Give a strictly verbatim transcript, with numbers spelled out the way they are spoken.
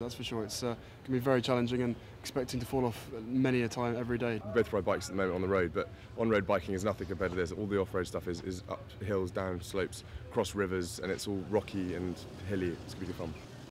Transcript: That's for sure. It's uh, can be very challenging and expecting to fall off many a time every day. We both ride bikes at the moment on the road, but on-road biking is nothing compared to this. All the off-road stuff is, is up hills, down slopes, across rivers, and it's all rocky and hilly. It's going to be good fun.